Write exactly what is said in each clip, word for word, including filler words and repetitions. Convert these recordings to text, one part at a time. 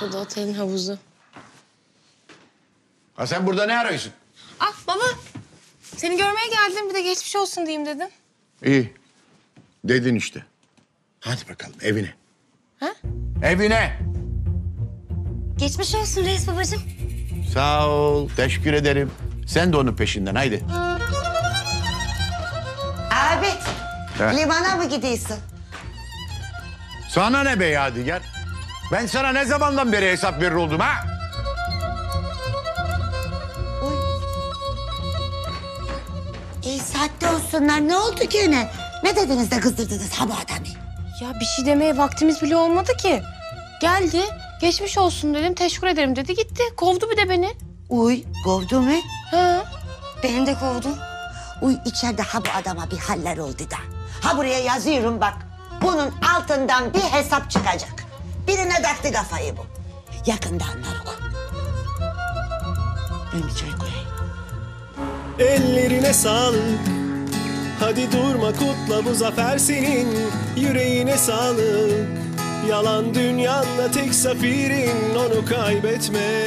Bu da otelin havuzu. Ha sen burada ne arıyorsun? Ah baba, seni görmeye geldim, bir de geçmiş olsun diyeyim dedim. İyi, dedin işte. Hadi bakalım evine. Ha? Evine. Geçmiş olsun reis babacığım. Sağ ol, teşekkür ederim. Sen de onun peşinden, haydi. Abi, he? Limana mı gidiyorsun? Sana ne be Yadigar? Ben sana ne zamandan beri hesap verir oldum ha? Oy. İyi saatte olsunlar, ne oldu gene? Ne dediniz de kızdırdınız ha bu adamı? Ya bir şey demeye vaktimiz bile olmadı ki. Geldi, geçmiş olsun dedim, teşekkür ederim dedi, gitti. Kovdu bir de beni. Uy, kovdu mu? He. Beni de kovdu. Uy, içeride ha bu adama bir haller oldu da. Ha buraya yazıyorum bak. Bunun altından bir hesap çıkacak. Birine taktı kafayı bu. Yakında anlarım. Ben bir çay koyayım. Ellerine sağlık. Hadi durma kutla bu zafer senin. Yüreğine sağlık. Yalan dünyanda tek zaferin. Onu kaybetme.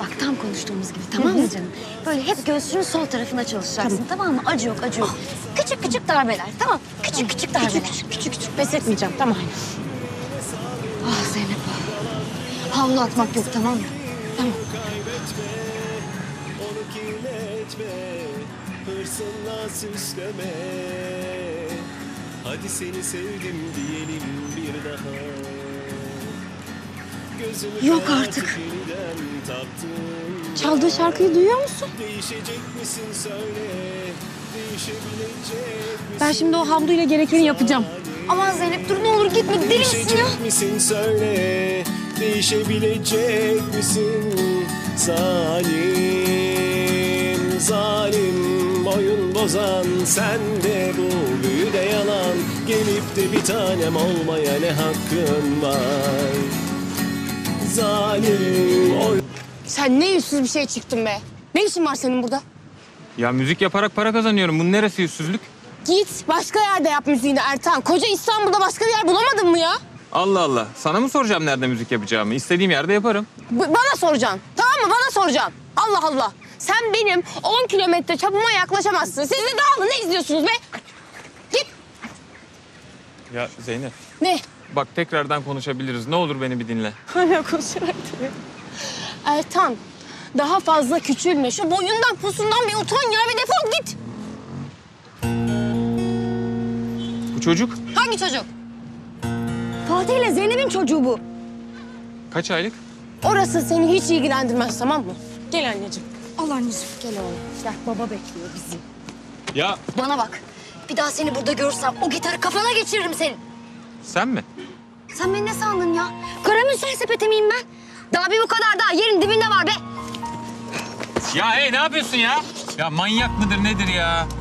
Bak tam konuştuğumuz gibi, tamam mı canım? Böyle hep göğsünün sol tarafına çalışacaksın, tamam, tamam mı? Acı yok, acı yok. Oh. Küçük küçük darbeler, tamam? Küçük tamam. küçük darbeler. Küçük küçük, küçük, küçük. Pes etmeyeceğim, tamam. Ah Zeynep, ah. Havlu atmak yok, tamam mı? Tamam. Hadi seni sevdim diyelim bir daha. Yok artık. Çaldığı şarkıyı duyuyor musun? Ben şimdi o hamduyla gerekeni yapacağım. Aman Zeynep dur ne olur gitme, delisin ya. Değişebilecek misin? Zalim, zalim oyun bozan sen de bu büyü de yalan. Gelip de bir tanem olmaya ne hakkın var? Sen ne yüzsüz bir şey çıktın be? Ne işin var senin burada? Ya müzik yaparak para kazanıyorum. Bunun neresi yüzsüzlük? Git başka yerde yap müziğini Ertan. Koca İstanbul'da başka bir yer bulamadın mı ya? Allah Allah. Sana mı soracağım nerede müzik yapacağımı? İstediğim yerde yaparım. B bana soracaksın. Tamam mı? Bana soracaksın. Allah Allah. Sen benim on kilometre çapıma yaklaşamazsın. Siz de dağılın. Ne izliyorsunuz be? Git. Ya Zeynep. Ne? Bak tekrardan konuşabiliriz. Ne olur beni bir dinle. Hala konuşarak diyor. Ertan, daha fazla küçülme. Şu boyundan pusundan bir utan ya. Bir defol git. Bu çocuk? Hangi çocuk? Fatih ile Zeynep'in çocuğu bu. Kaç aylık? Orası seni hiç ilgilendirmez, tamam mı? Gel anneciğim. Al anneciğim. Gel oğlum. Gel, baba bekliyor bizi. Ya. Bana bak. Bir daha seni burada görürsem o gitarı kafana geçiririm senin. Sen mi? Sen beni ne sandın ya? Karamürsel sepeti miyim ben? Daha bir bu kadar daha yerin dibinde var be. Ya hey ne yapıyorsun ya? Ya manyak mıdır nedir ya?